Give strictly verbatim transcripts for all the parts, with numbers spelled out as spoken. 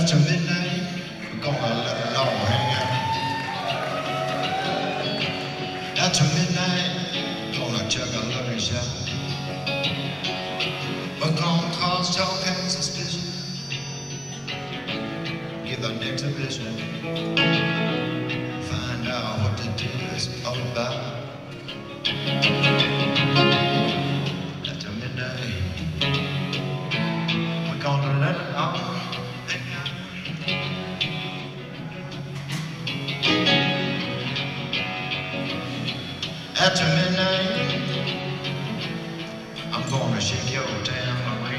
After midnight, we're gonna let it all hang out. After midnight, gonna chug a lovely shot. We're gonna cause talk and suspicion, give our next vision, find out what to do is all about. After midnight, we're gonna let it all hang out. After midnight, I'm gonna shake your damn away.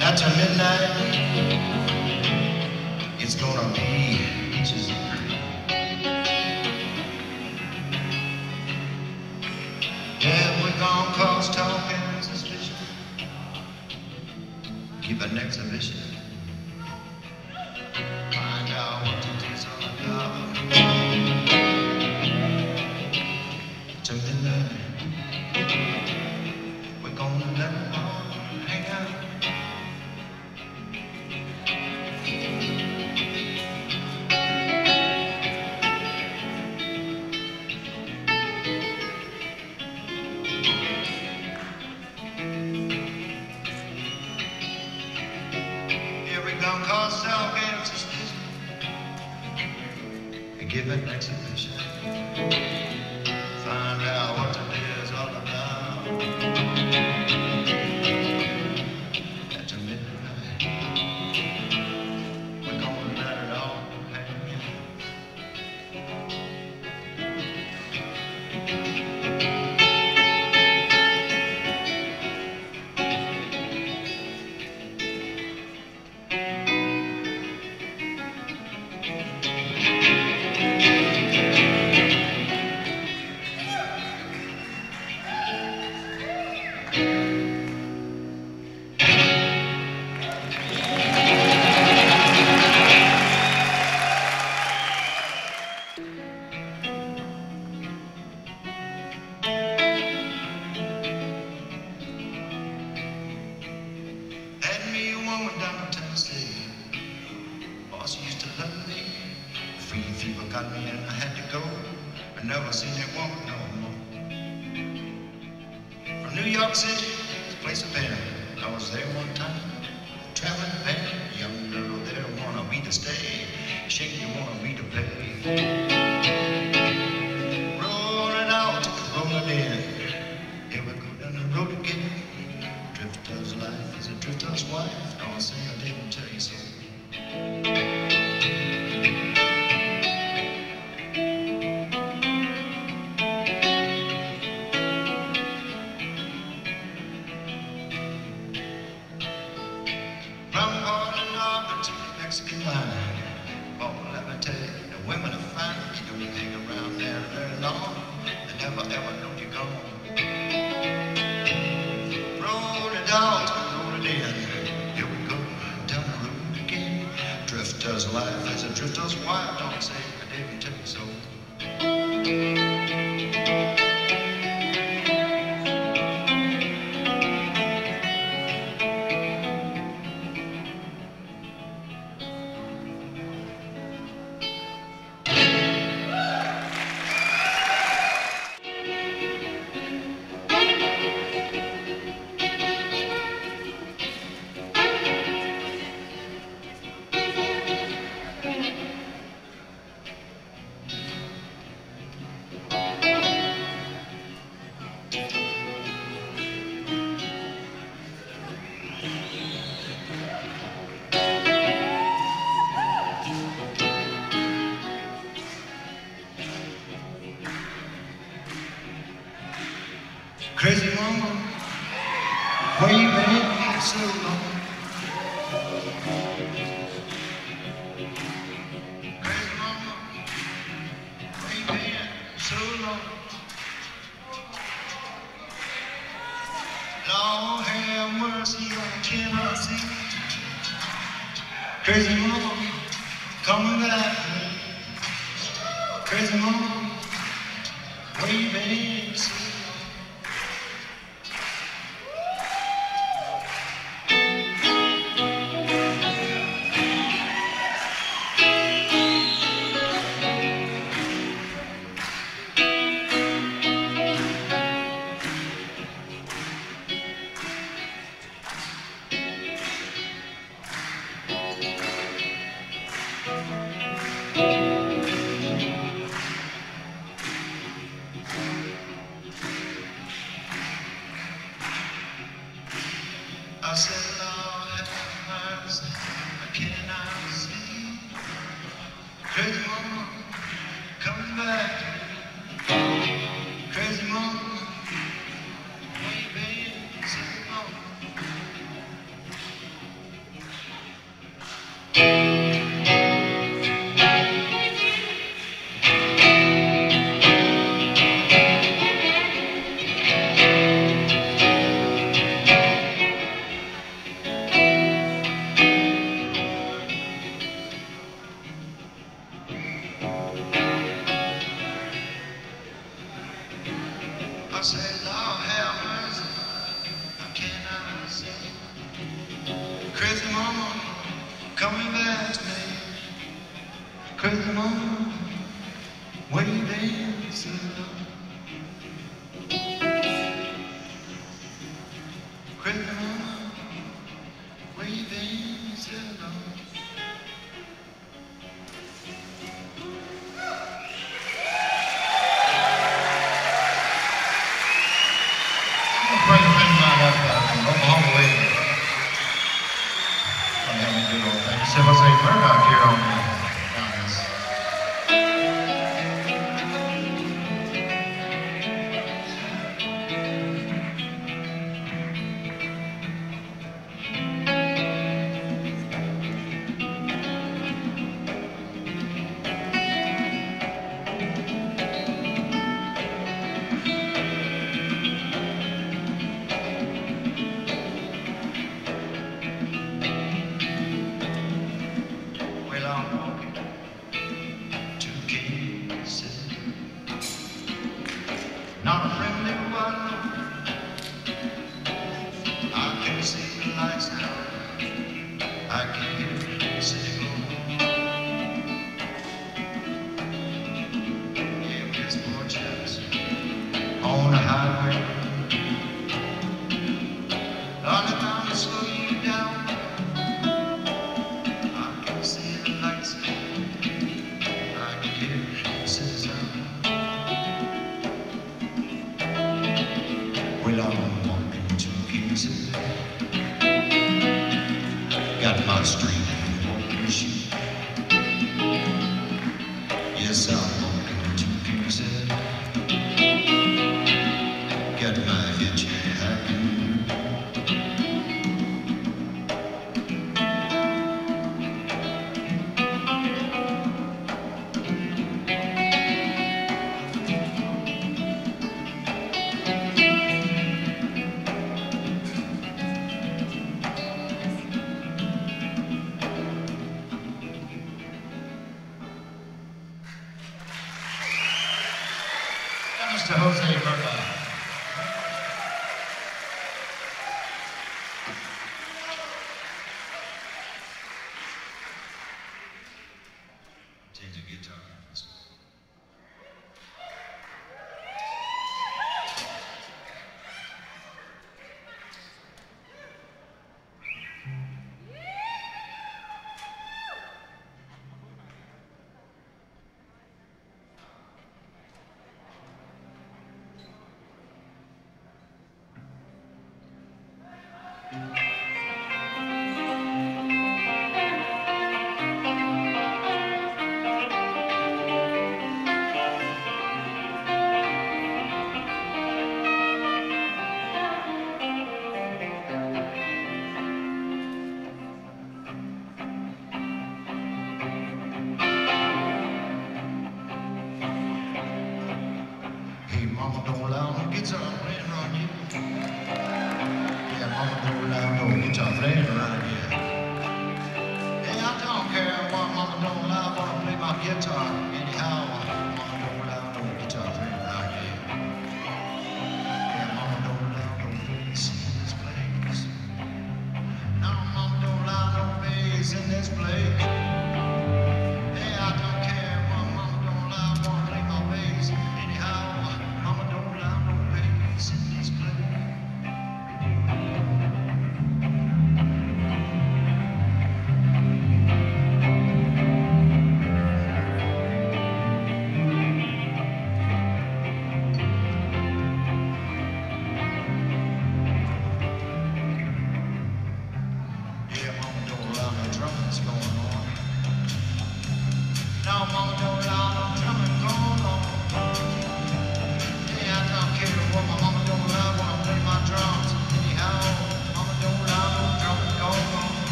After midnight, it's gonna be peaches and cream. Yeah, we're gonna cause talk and suspicion, give an exhibition, find out what to do so love. To midnight, we're gonna let them all hang out. Don't cause self and suspicion, and give an exhibition, find out what today is all about. After midnight, we're gonna let it all hang out. Free fever got me and I had to go. I never seen that woman no more. From New York City, this place of pain, I was there one time, traveling band. Young girl there wanted me to stay, shaky wanted me to play. Rolling out, rolling in, here we go down the road again. Drifter's life is a drifter's wife. Don't say I didn't tell you so. Mexican line. Oh, let me tell you, the women are fine. You don't hang around there very long. They never ever know you're gone. Roll it out, roll it in. Here we go, down the road again. Drifter's life is a drifter's wife. Don't say I didn't tell you so. Crazy woman, where you been so long? Crazy woman, where you been so long? Lord have mercy, I cannot see. Crazy woman, coming back. Crazy woman, where you been so long? way they seem I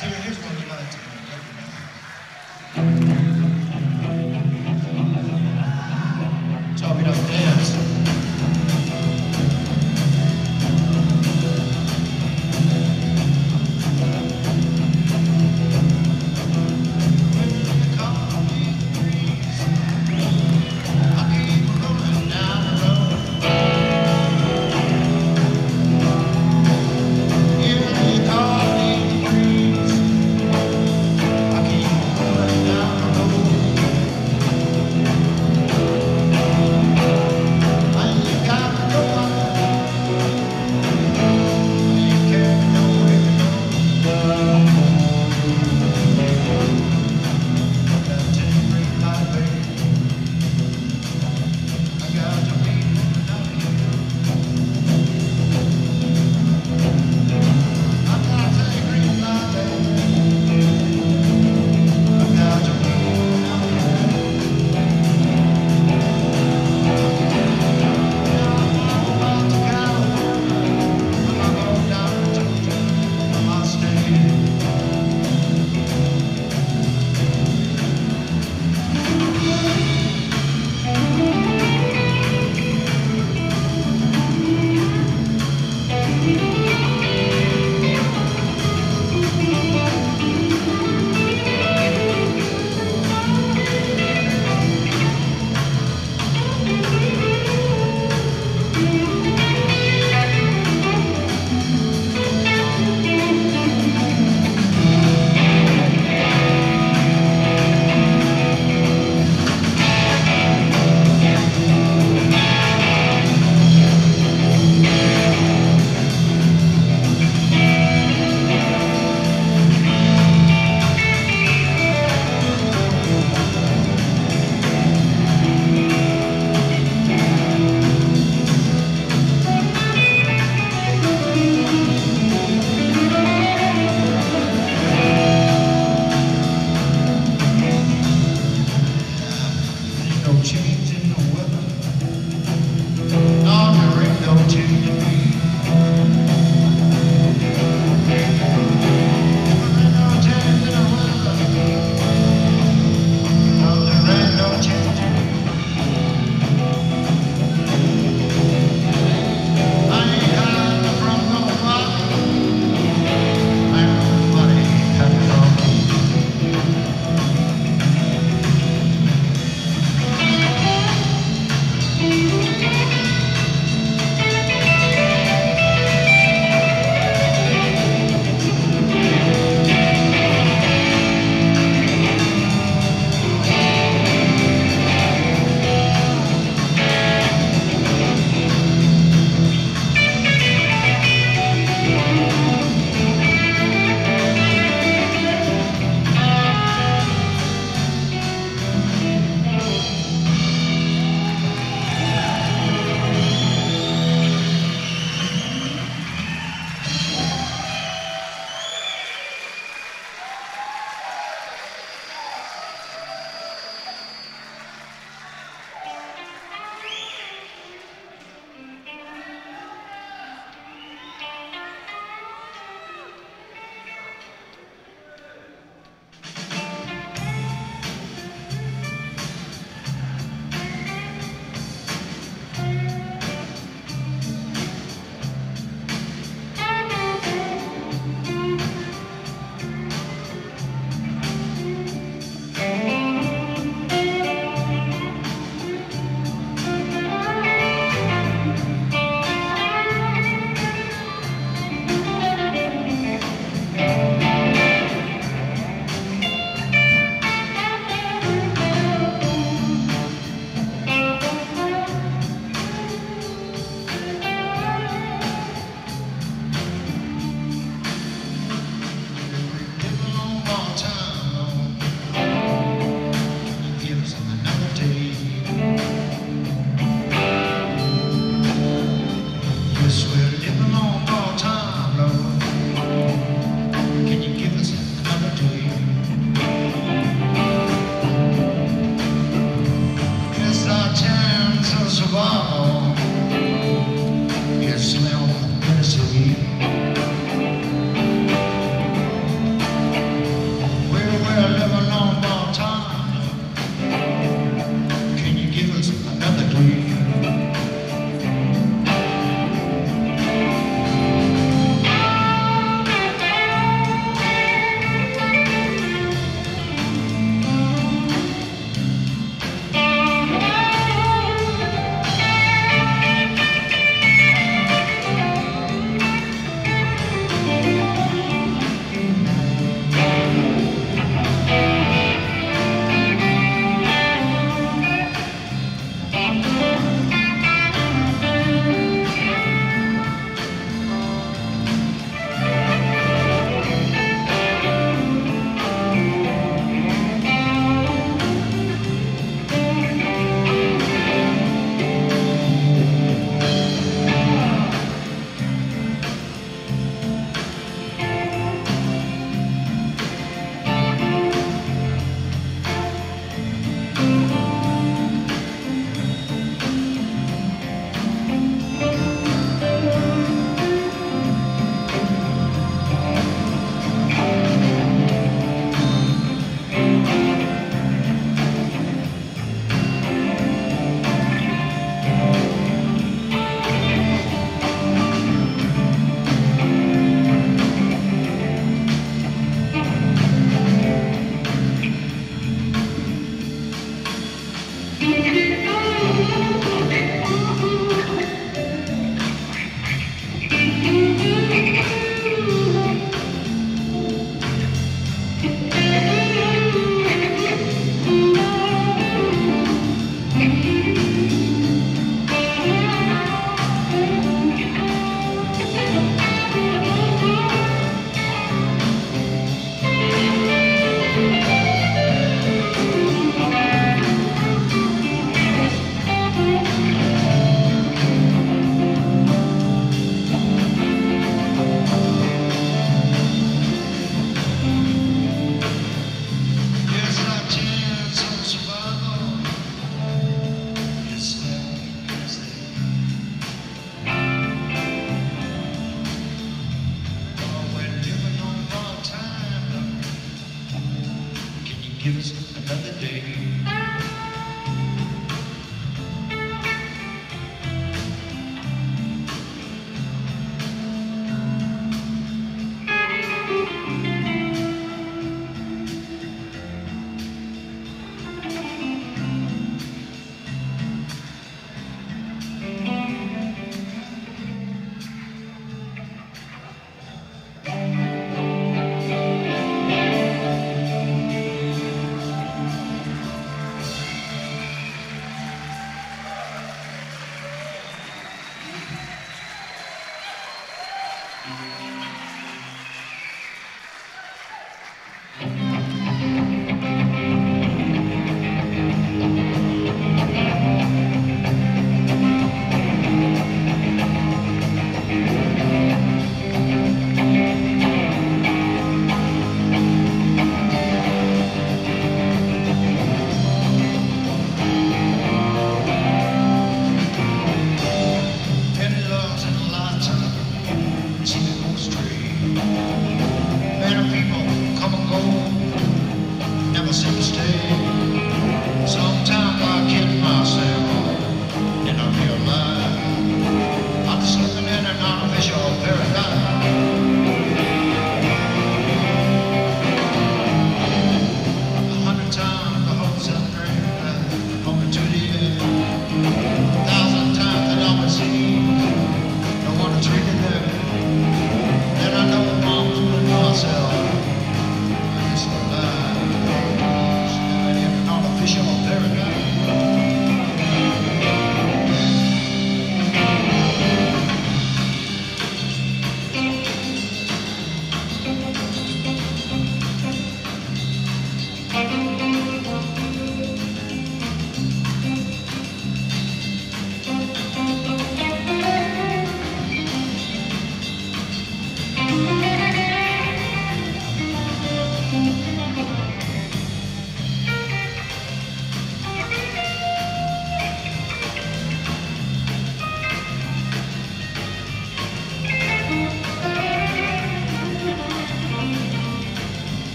Let's hear it. Here's one you like to do.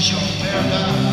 Bishop Bernard.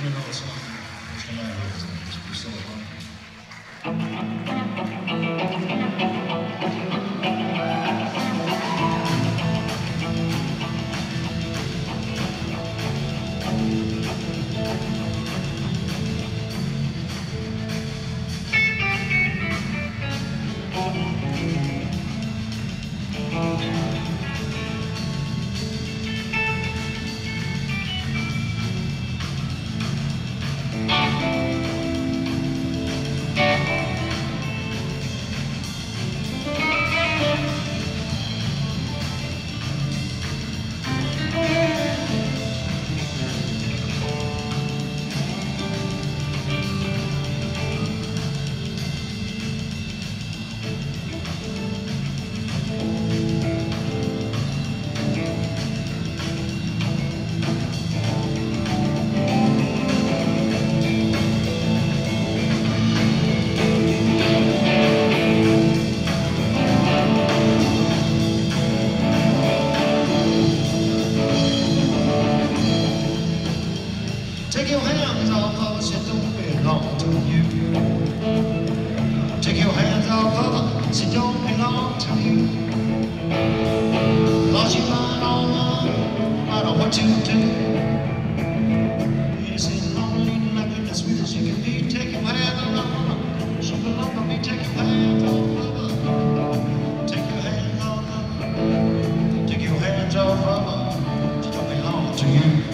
You know this one, it's the matter of it, it's Priscilla Hunt. Take your hands off of us, it don't belong to you. Take your hands off of us, it don't belong to you. Lost your mind on mine, no matter what you do. It's as lonely and ugly, as sweet as you can be. Take your hands off of us, you belong to me. Take your hands off of us. Take your hands off of us. Take your hands off of us, it don't belong to you.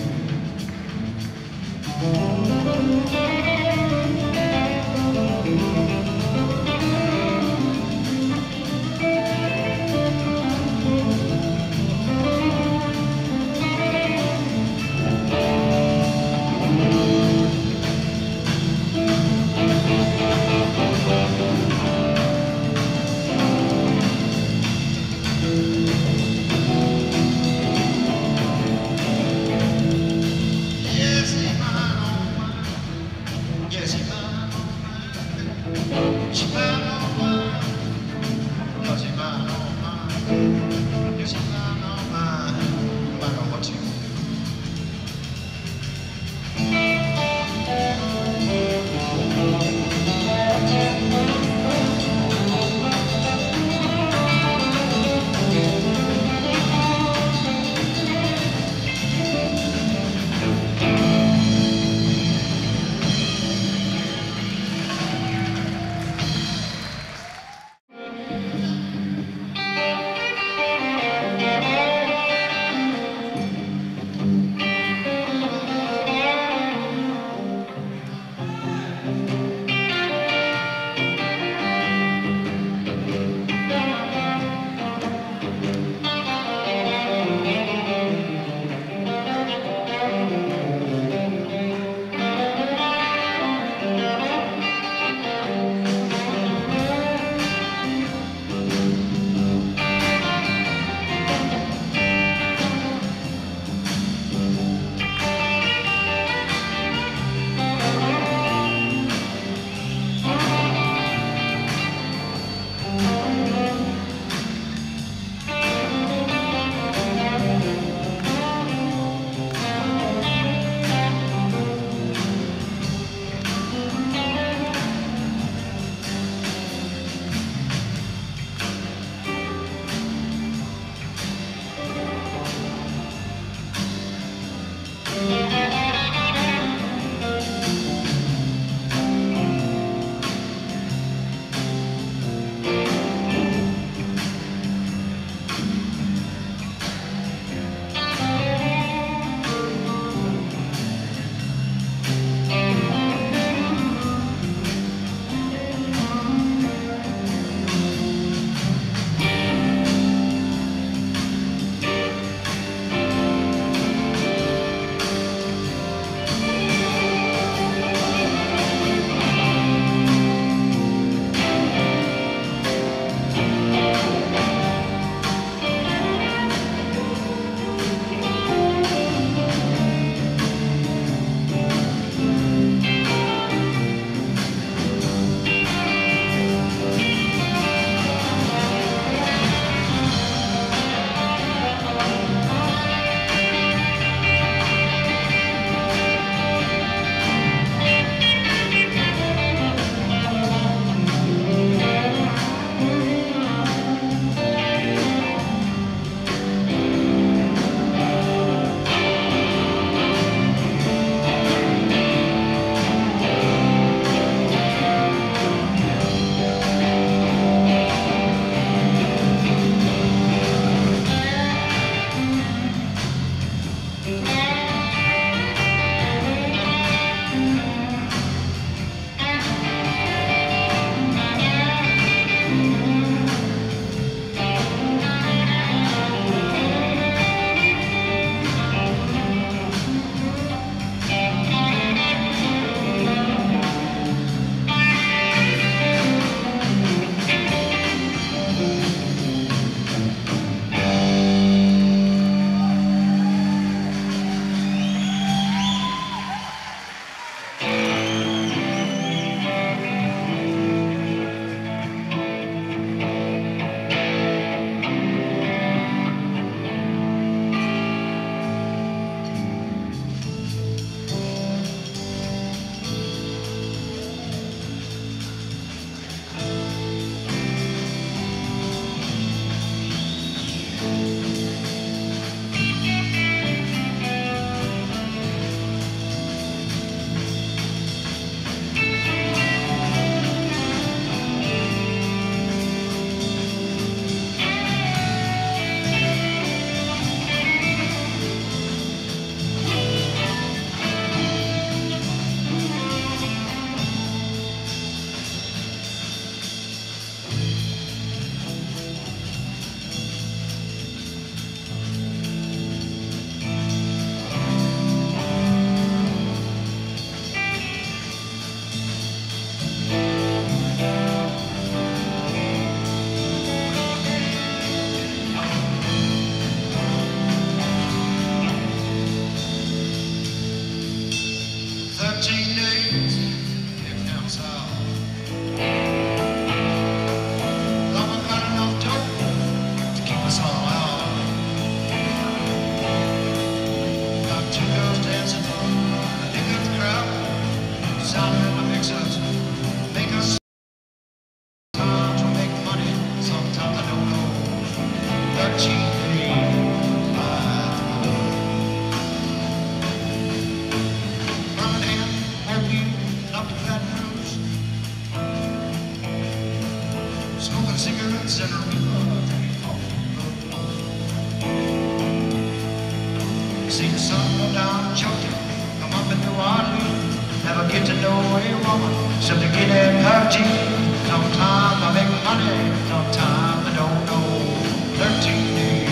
see the sun go down choking, come up in New Orleans. Never get to know a woman, so to get in her jeans. No time I make money, no time I don't know. Thirteen days.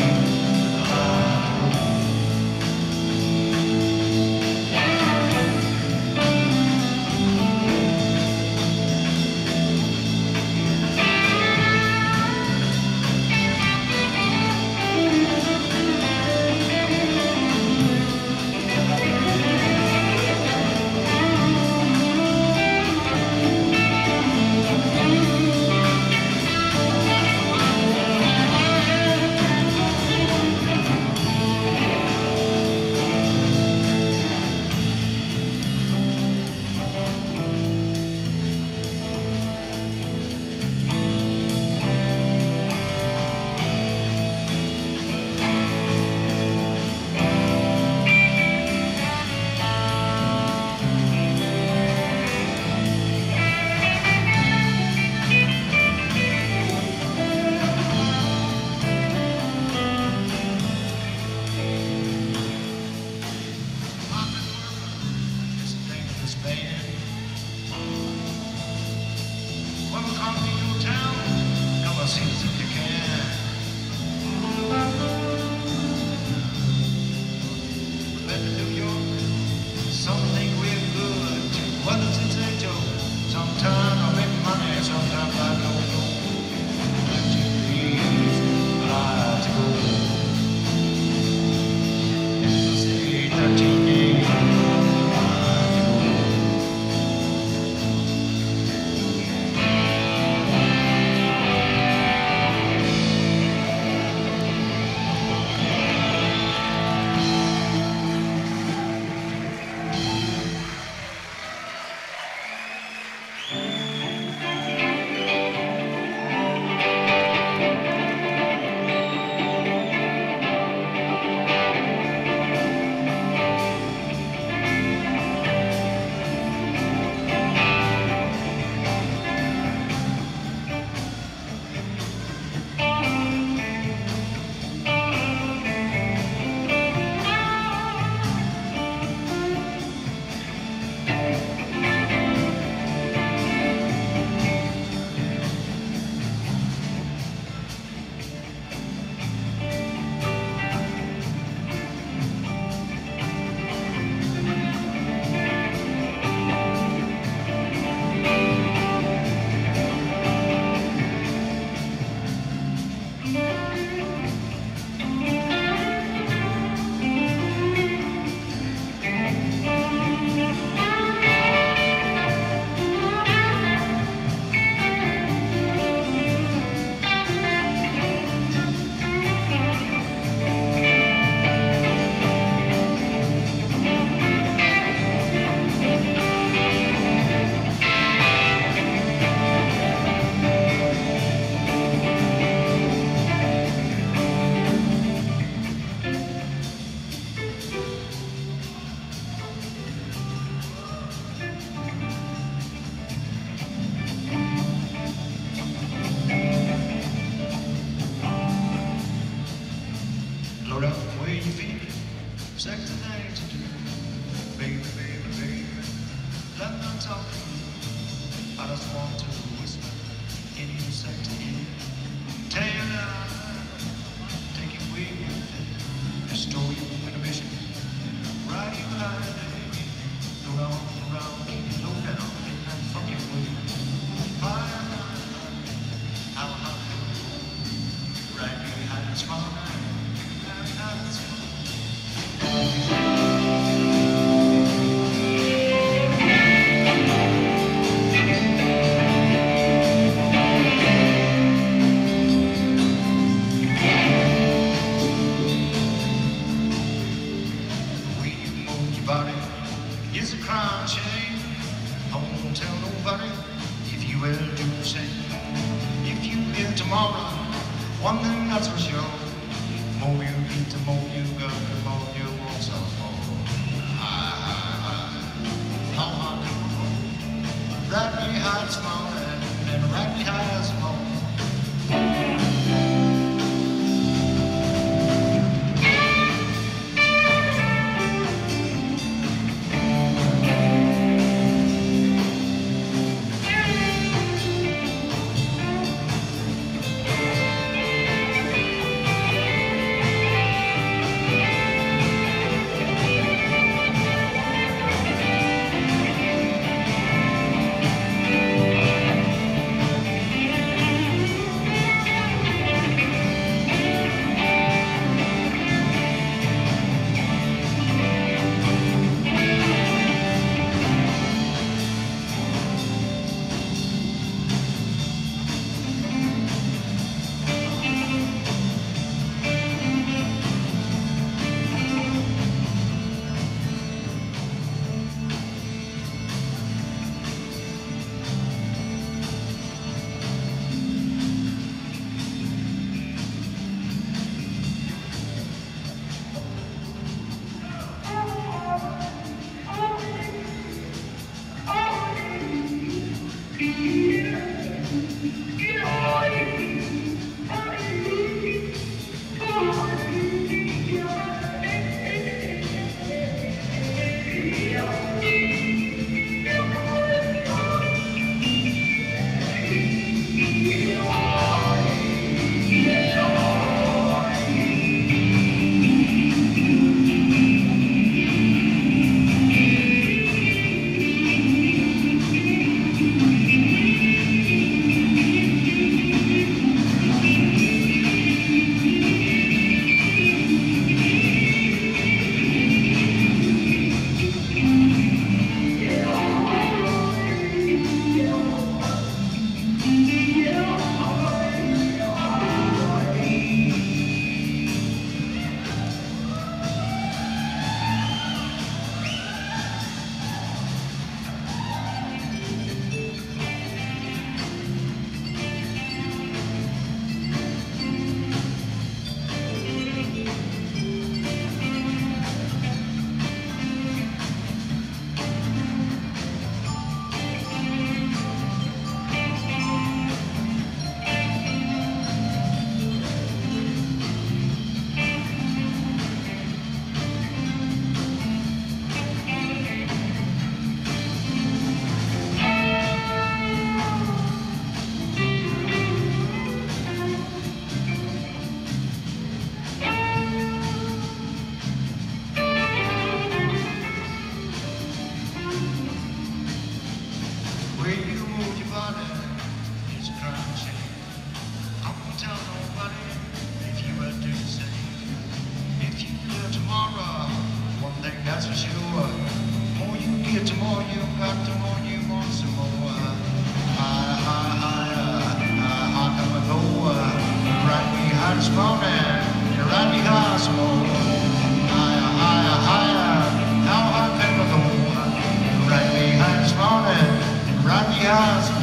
that's for sure. More you get, the more you got, the more you want some more. Higher, higher, higher, higher come and go. Right me high this morning, you ride me high some more. Higher, higher, higher, how high can we go? Right me high this morning, you ride me high some more.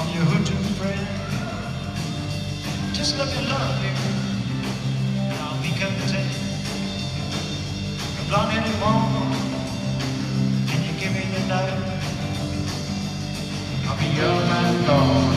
I'm your hoodoo friend. Just let me love you, and I'll be content. You blonde in the morning, and you give me the night. I'll be your man gone.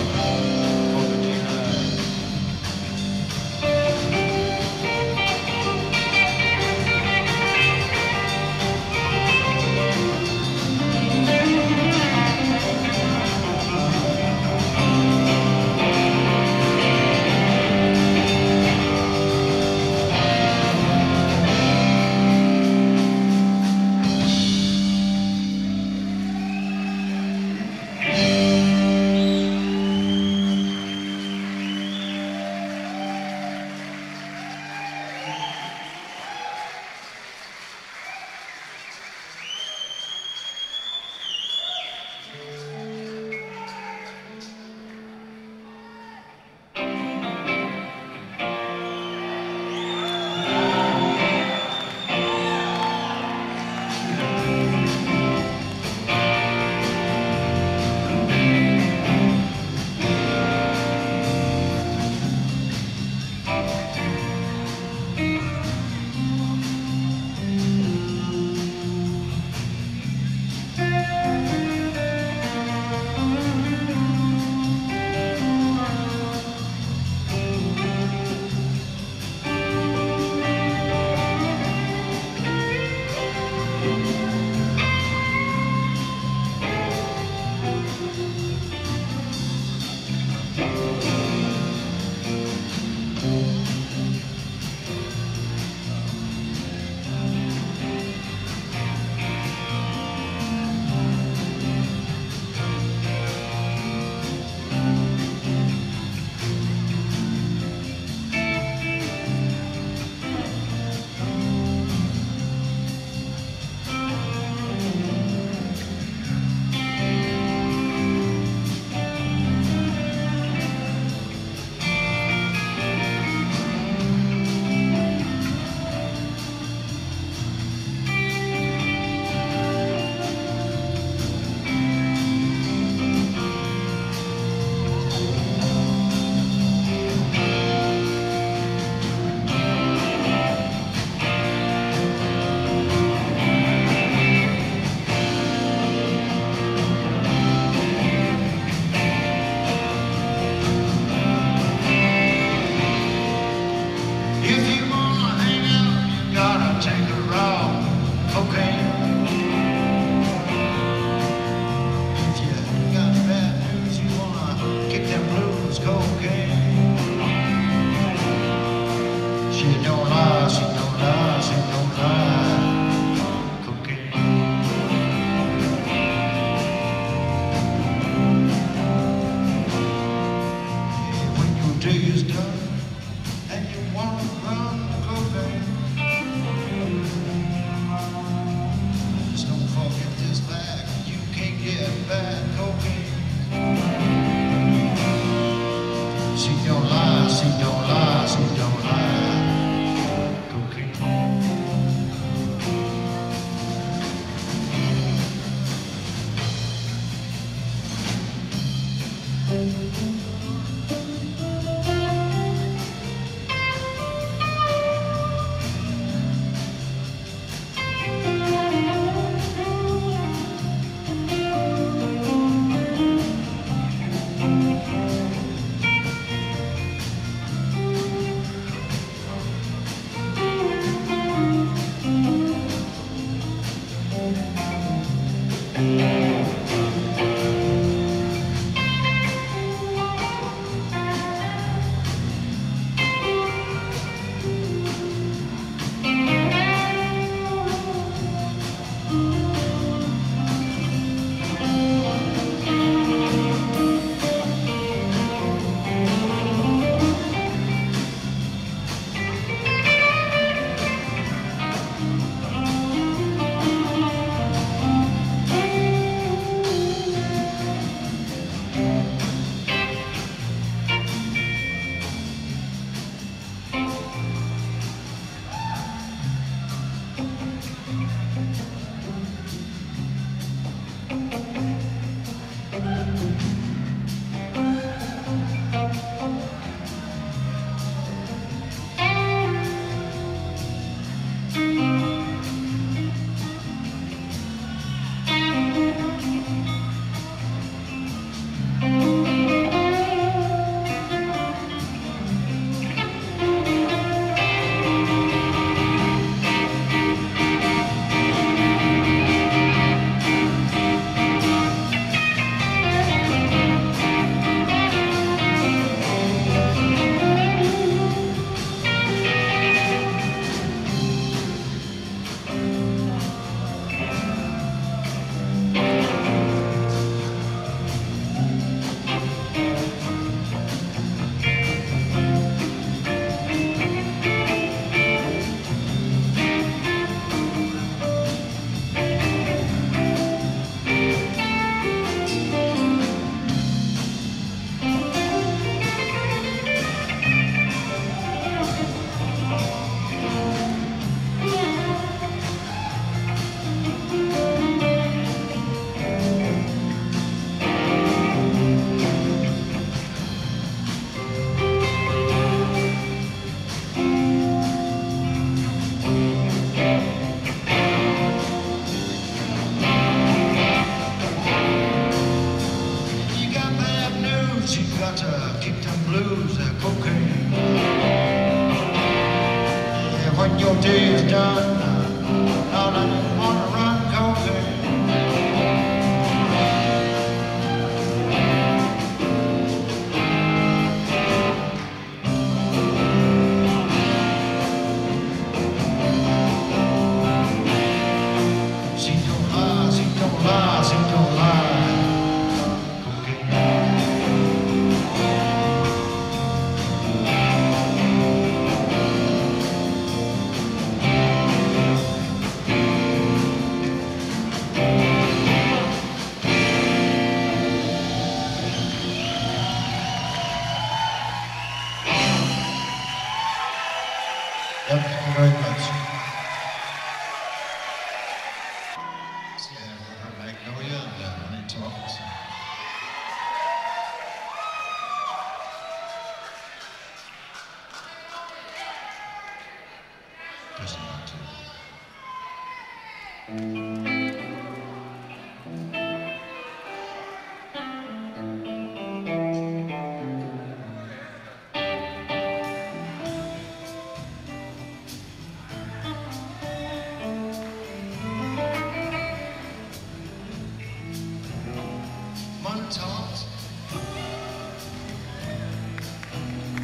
Thank you.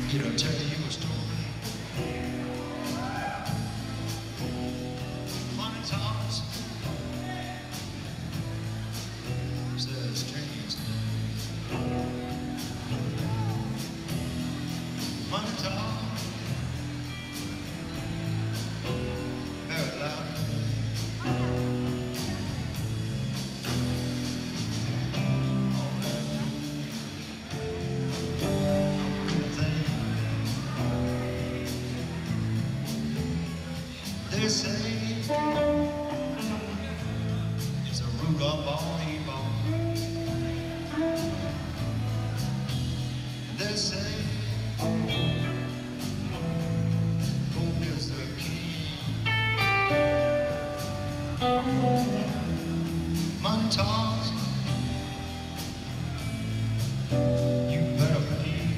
Kid, I'll tell you a story. Funny times. It's a strange thing. Funny times. Very loud. They say it's a root of all evil. They say hope is the key. Money talks. You better believe.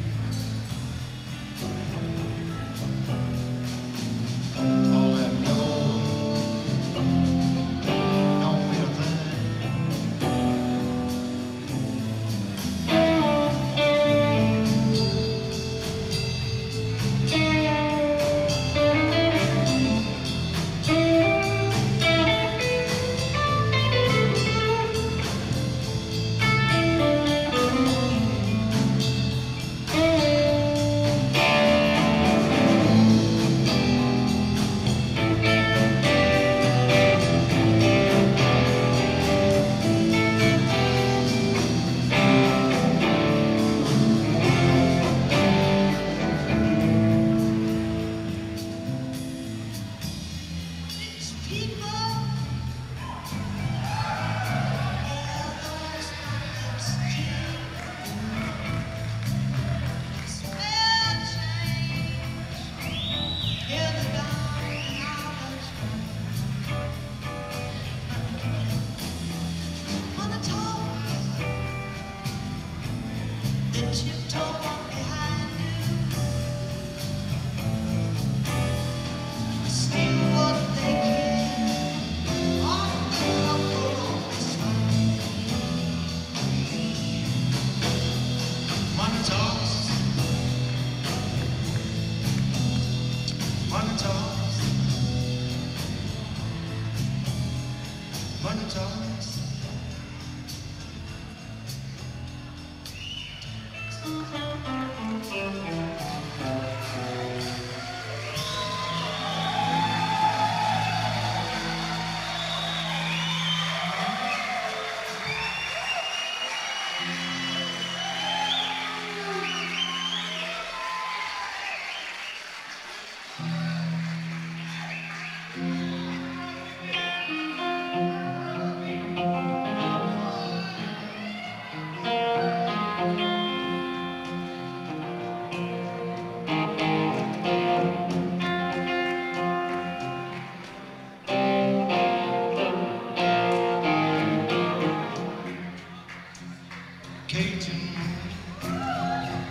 Money talks.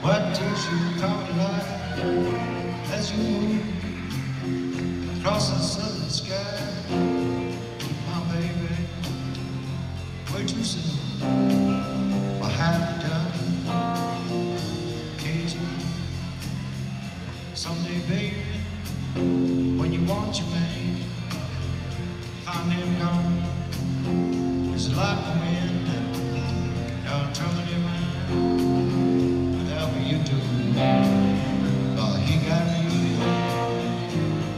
What do you come to life as you move across the southern sky? My baby, where'd you sit? What have you done? Can't you? Someday, baby, when you want your man, find him gone. It's like the wind, and don't turn him around. You do, but he got me,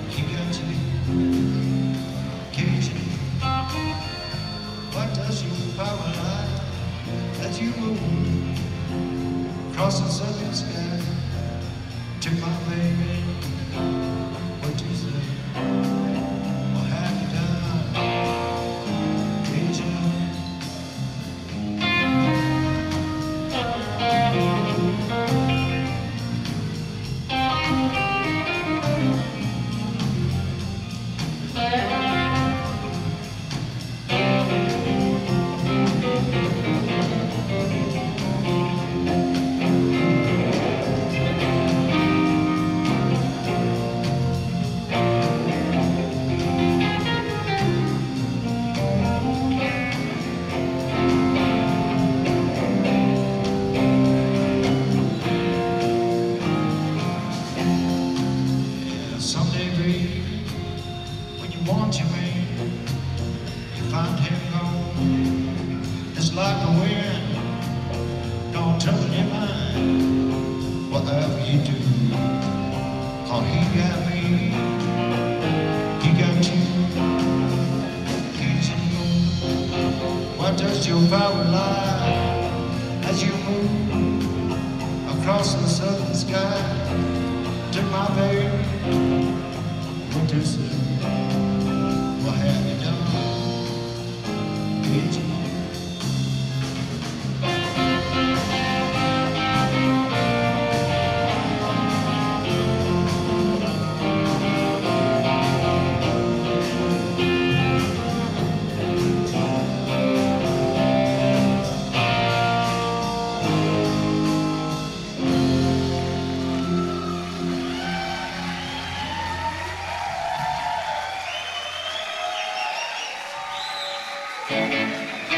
he got you, can't you? What does your power lie that you move across the southern sky to my baby? What do you say? What have you done, can't you? like the wind, don't turn your mind, whatever you do, cause he got me, he got you, he's in you. What does your power lie as you move across the southern sky to my baby? What is it? What have you done? Did you? Thank you.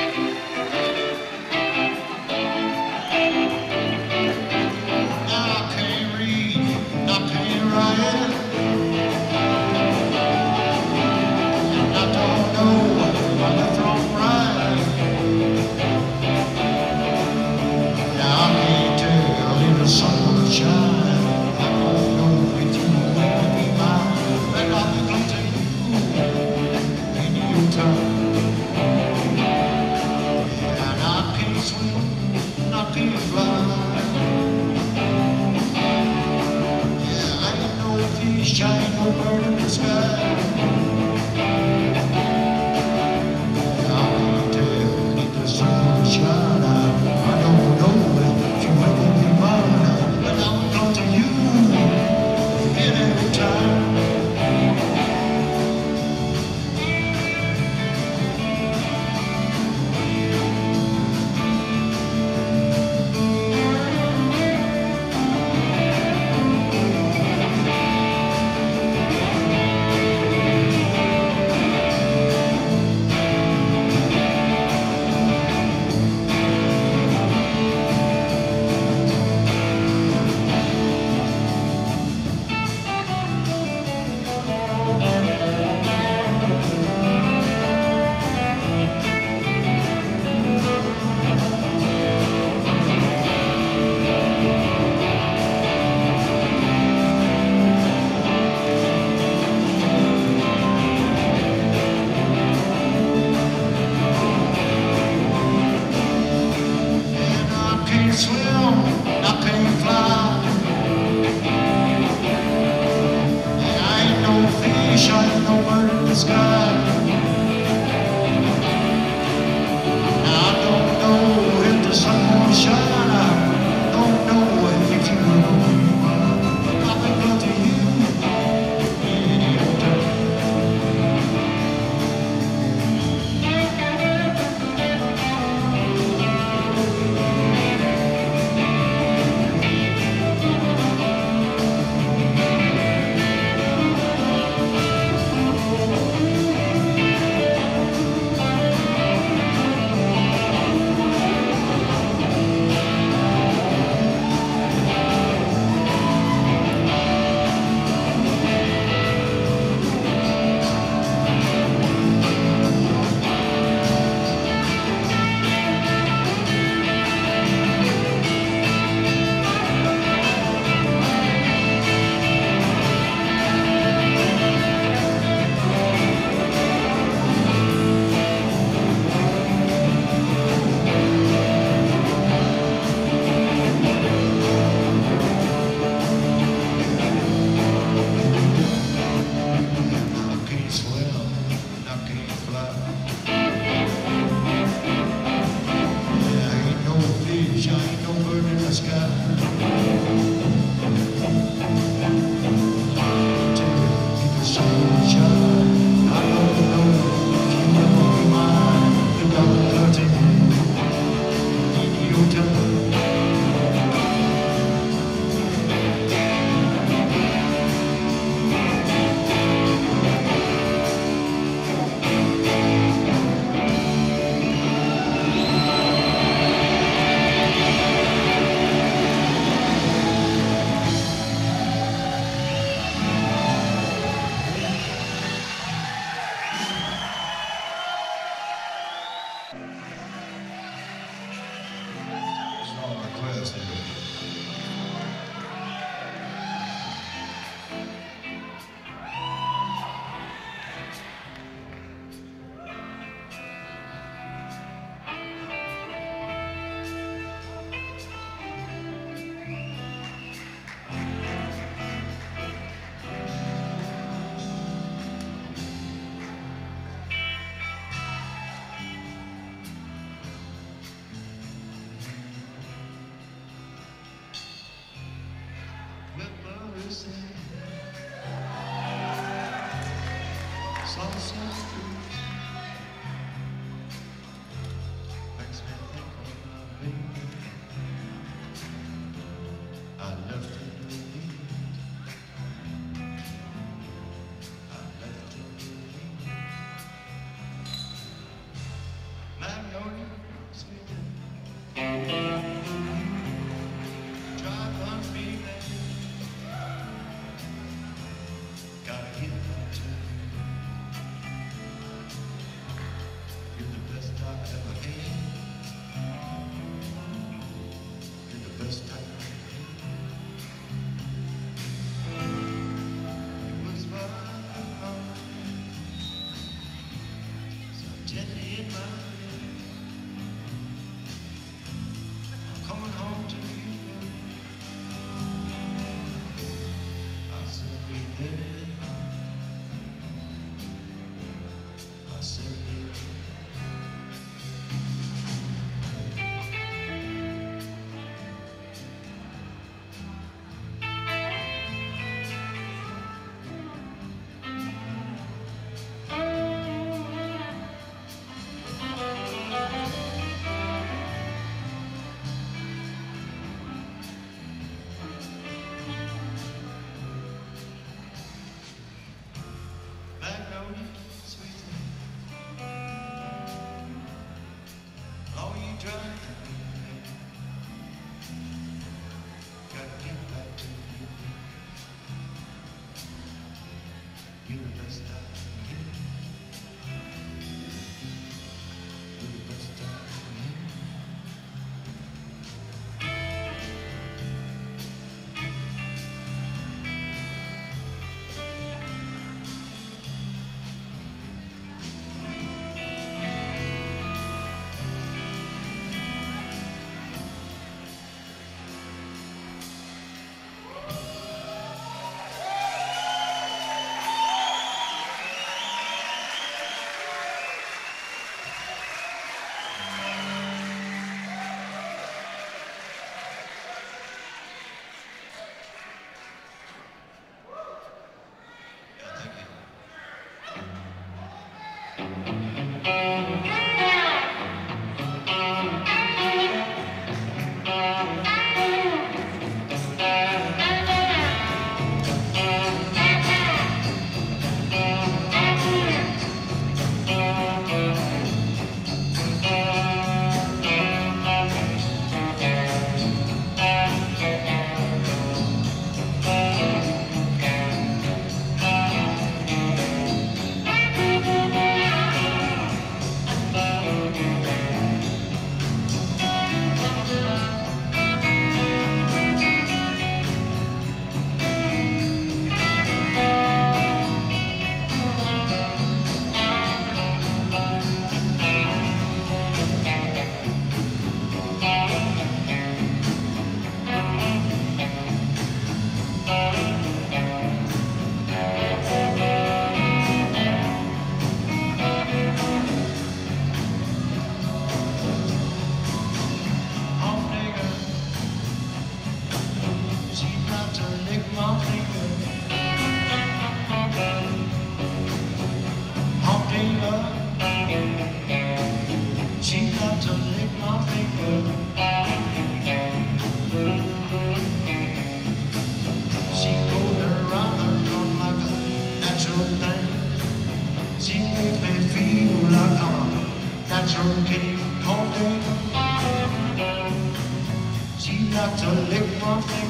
She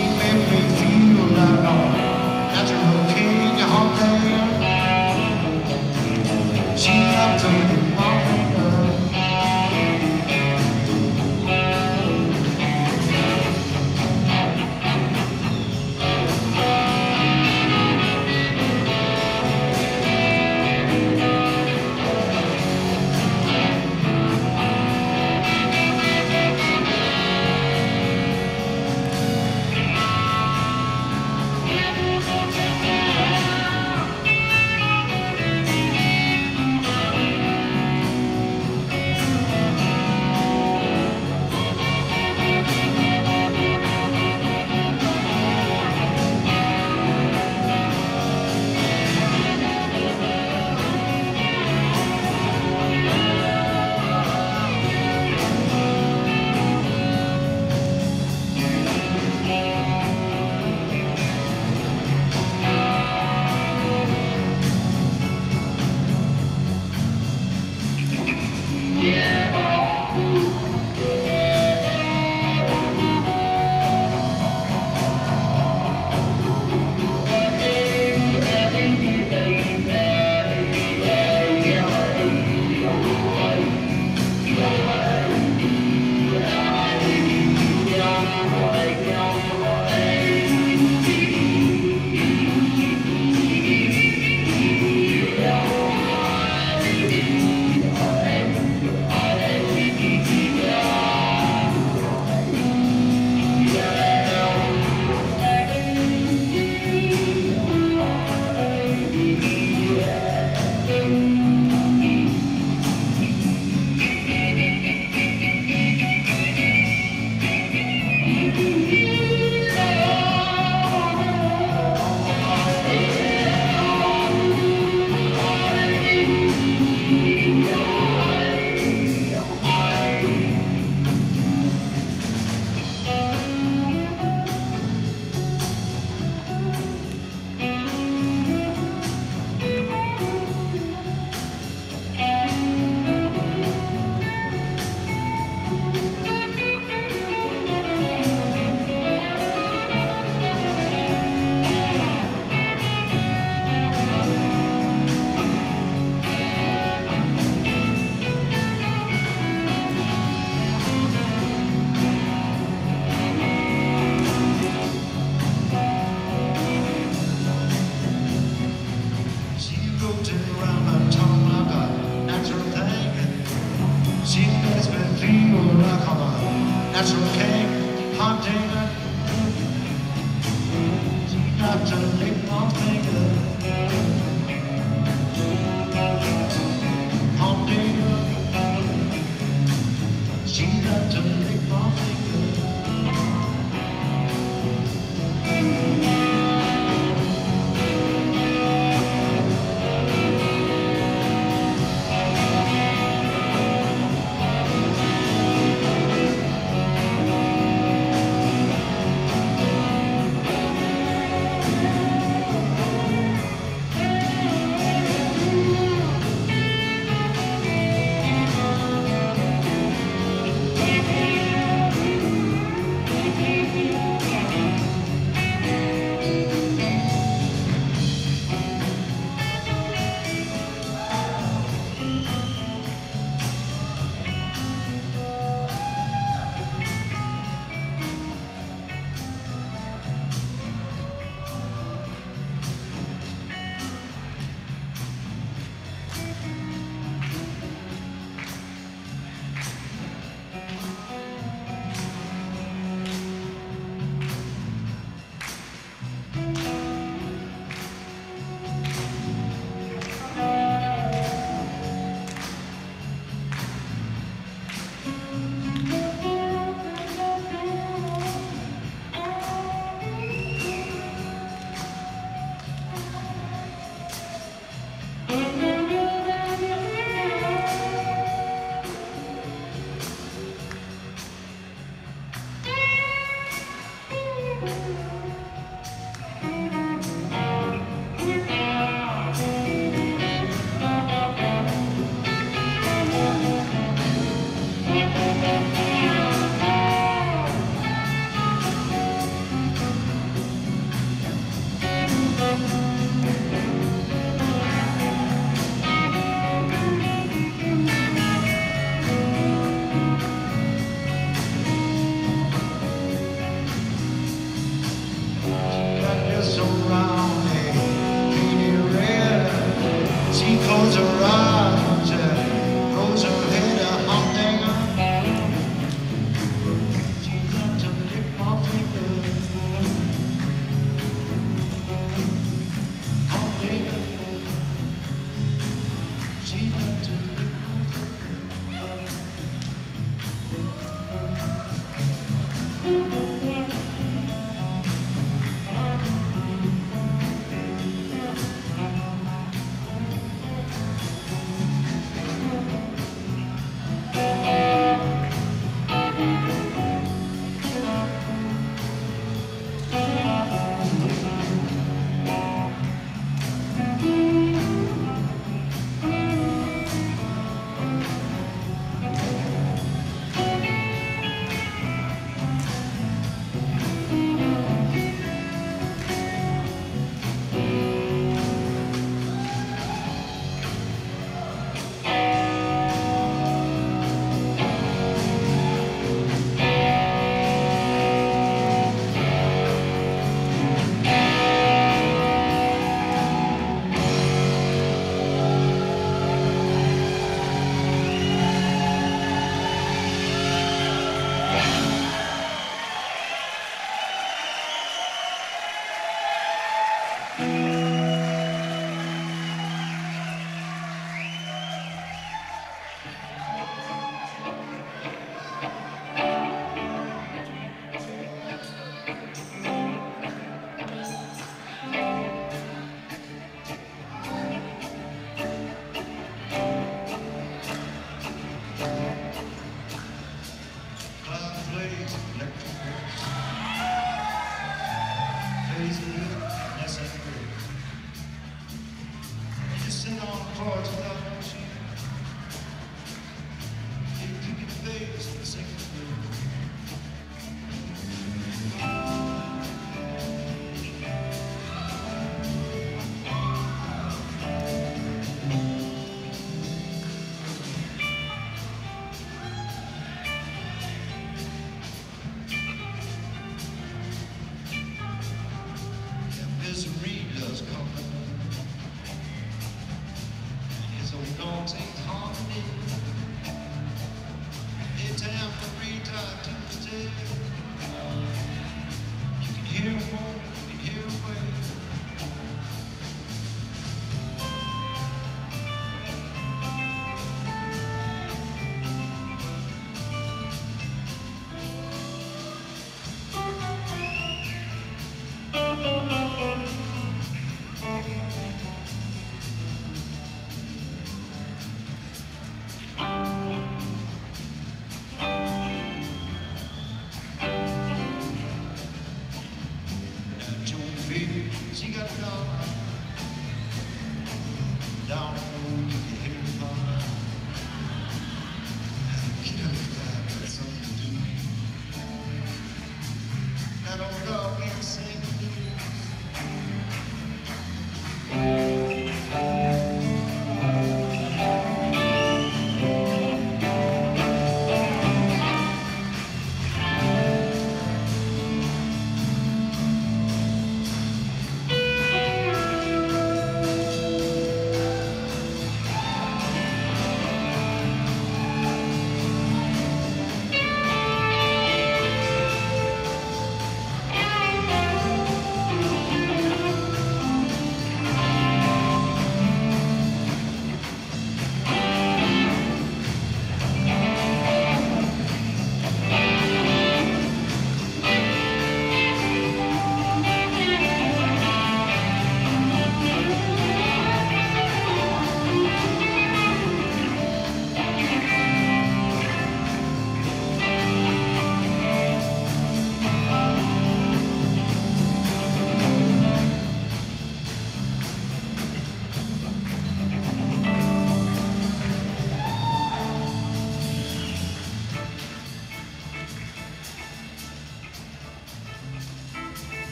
made me feel like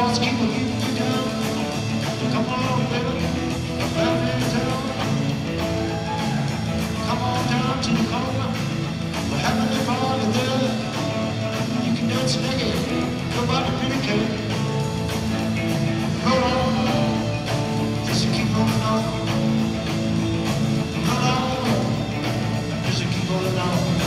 asking you to do. Come on, baby, come down. Come on down to the corner. We're having a party there. You can dance naked, nobody really can. Hold on, just keep holding on. Hold on, just keep holding on.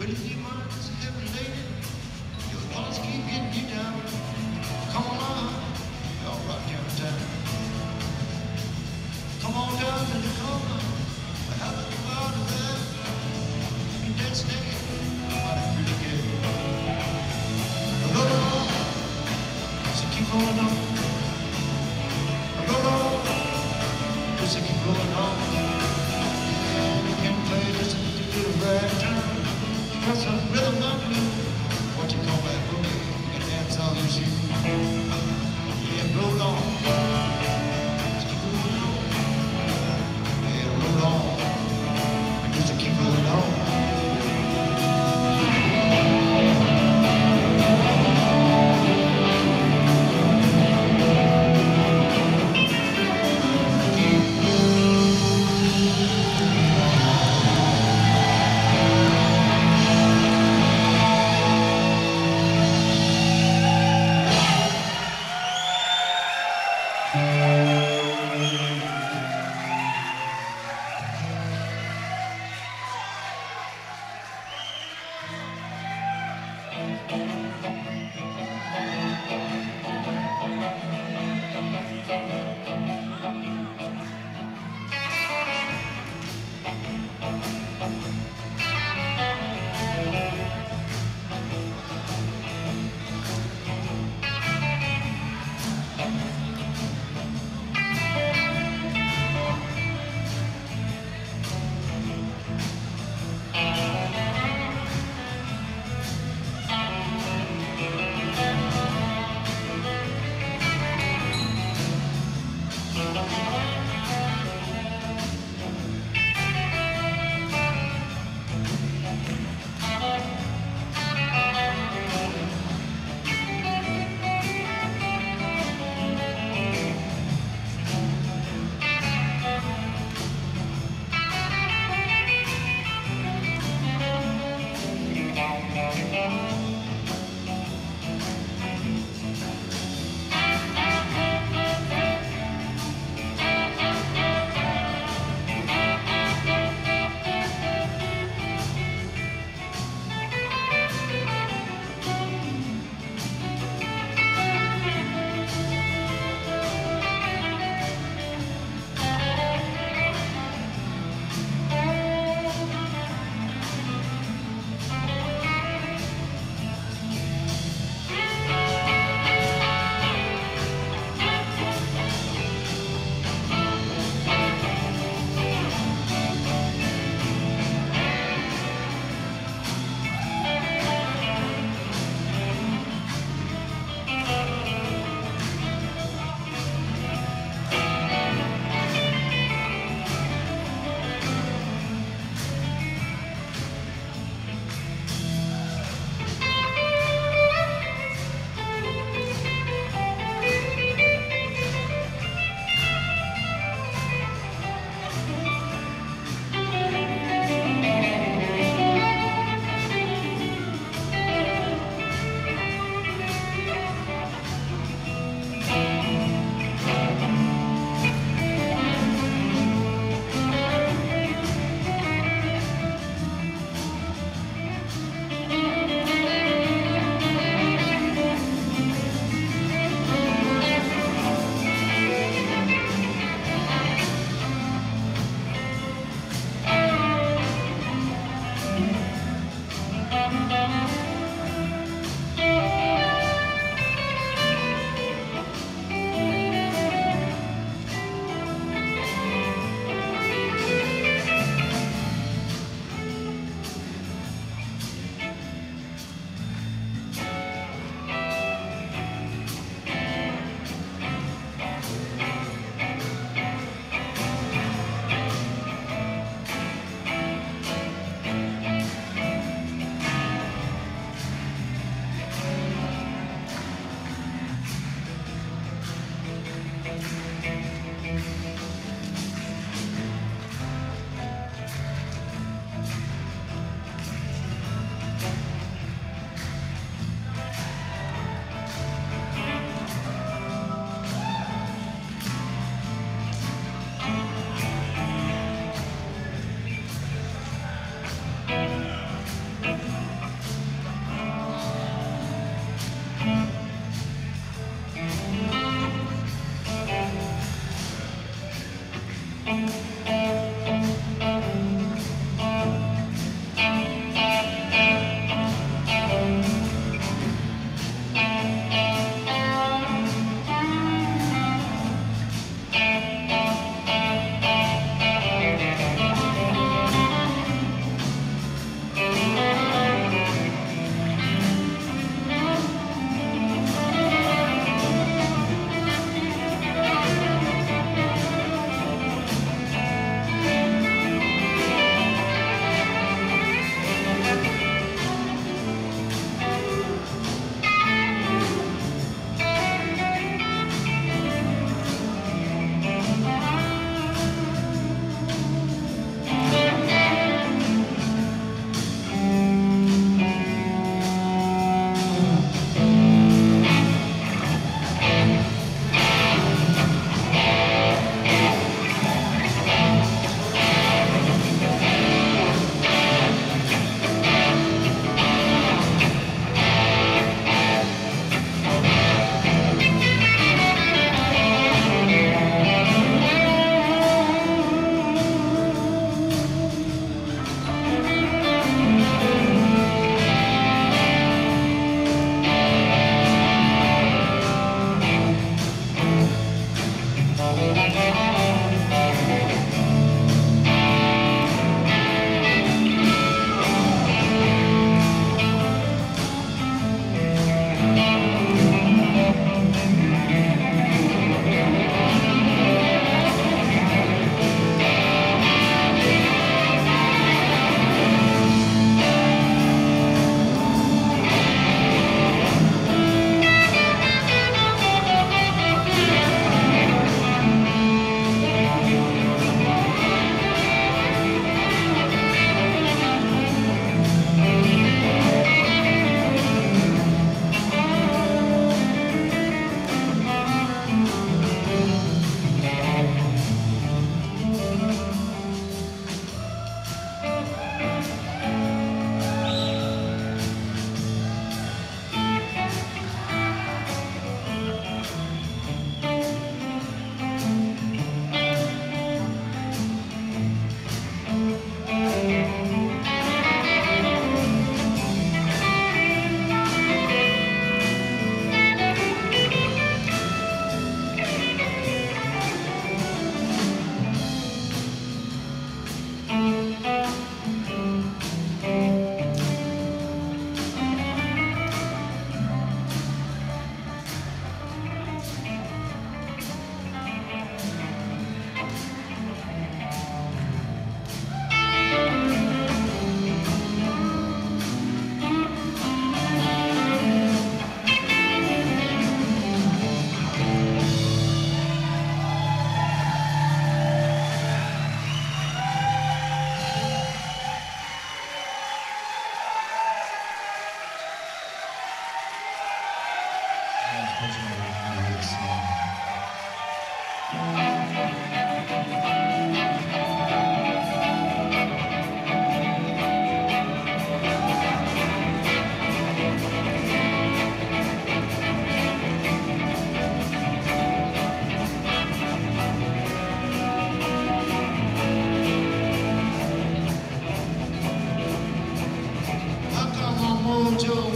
When your mind is heavy laden, your thoughts keep getting you down. Come on, y'all rock downtown. Come on down to the corner, I have a new out of there. You can dance naked, nobody really cares. Hold on, so keep holding on. Hold on, so keep holding on. You can play this to the ragtime. That's a rhythm of me. What you call that boogie? And that's all you see. Yeah, roll on. Just keep rolling on. Yeah, roll on. Just keep rolling on.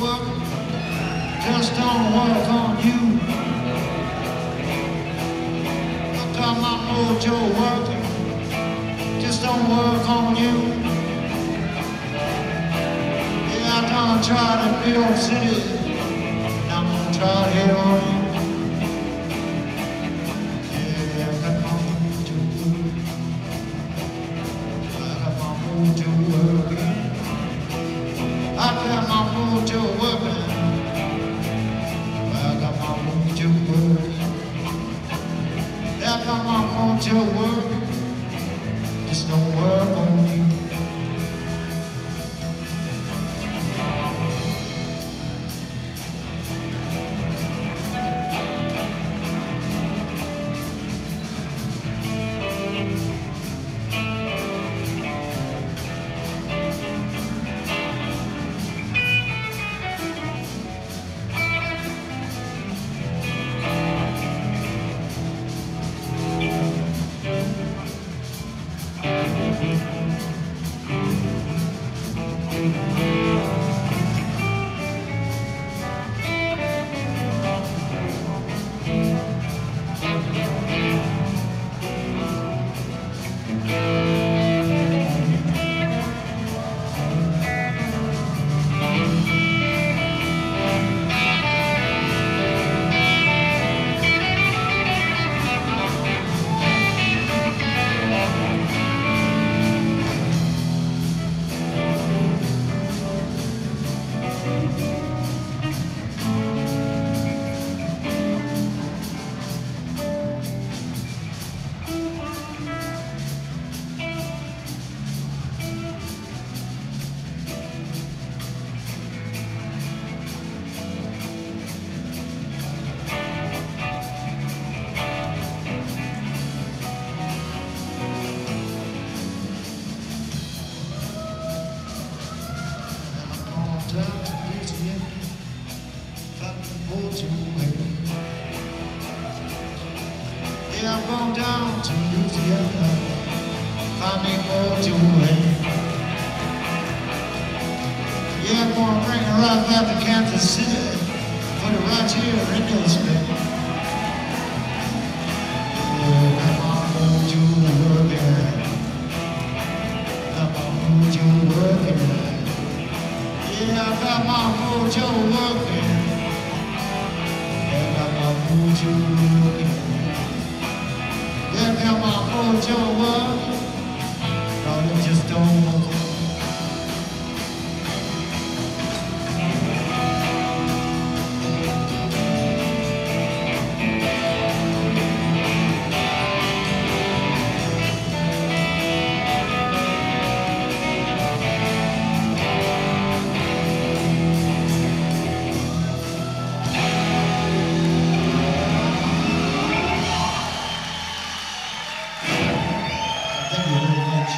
work just don't work on you. I've got my mojo working, just don't work on you. Yeah, I done tried to build cities, and I'm gonna try to hit on you. Your work just don't work on you. I'm going down to Louisiana, find me more to live. Yeah, I'm going to bring it right back to Kansas City, put it right here in this bed. Yeah, I'm going to work it. I'm going to work it. Yeah, I've got my mojo working. Yeah, I've got my mojo working. Let me have my mojo work. No, you just don't work. Thank you very much.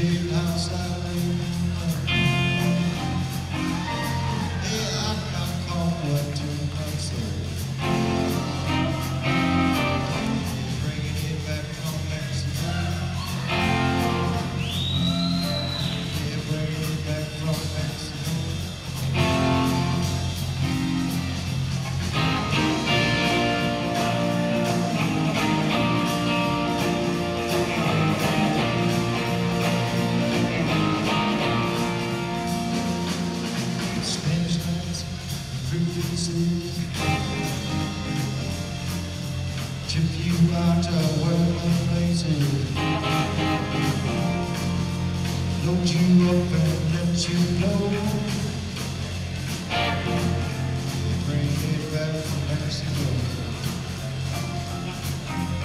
Took you out of worldly places, load you up and let you blow. Bring it back from Mexico.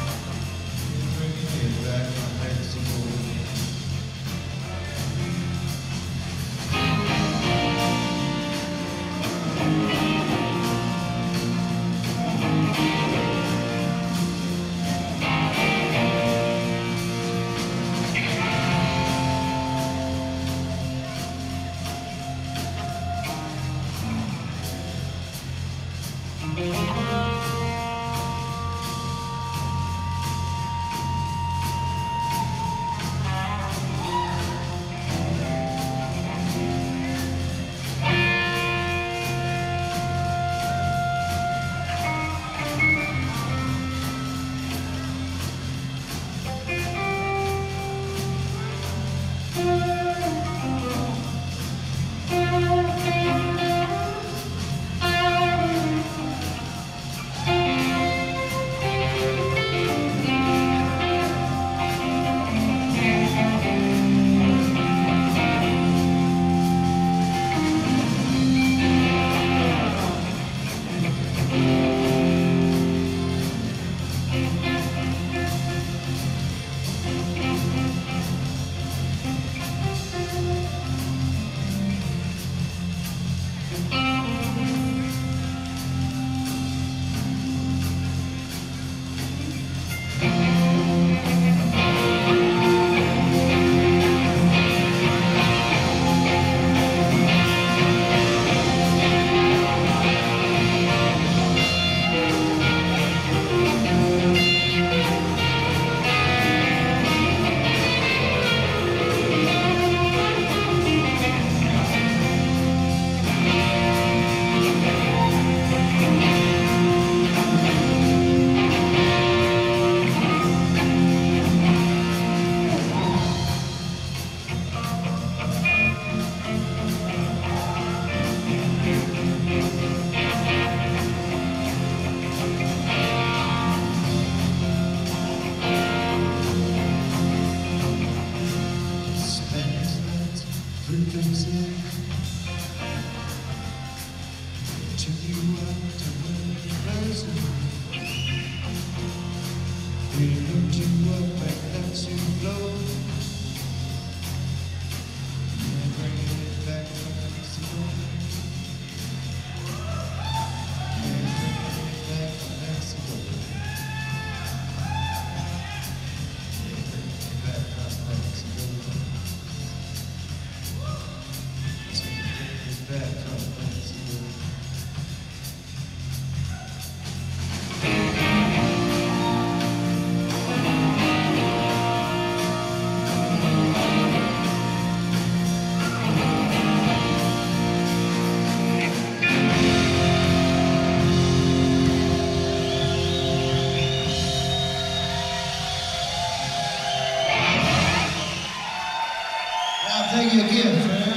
Bring it back from Mexico. We looked you up and let you blow. And bring it back from Mexico. And bring it back from Mexico. And bring it back from Mexico. And bring it back from Mexico. Thank you again, friend.